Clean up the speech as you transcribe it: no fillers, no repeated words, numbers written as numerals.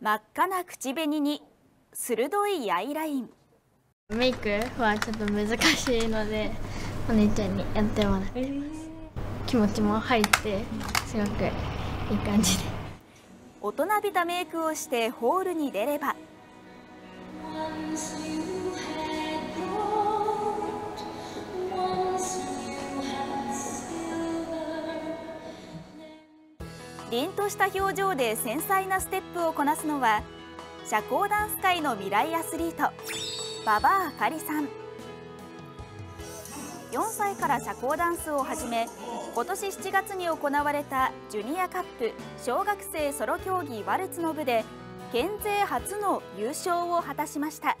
真っ赤な口紅に鋭いアイライン。メイクはちょっと難しいのでお姉ちゃんにやってもらってます、気持ちも入ってすごくいい感じで。大人びたメイクをしてホールに出れば凛とした表情で繊細なステップをこなすのは社交ダンス界の未来アスリート馬場あかりさん。4歳から社交ダンスを始め、今年7月に行われたジュニアカップ小学生ソロ競技ワルツの部で県勢初の優勝を果たしました。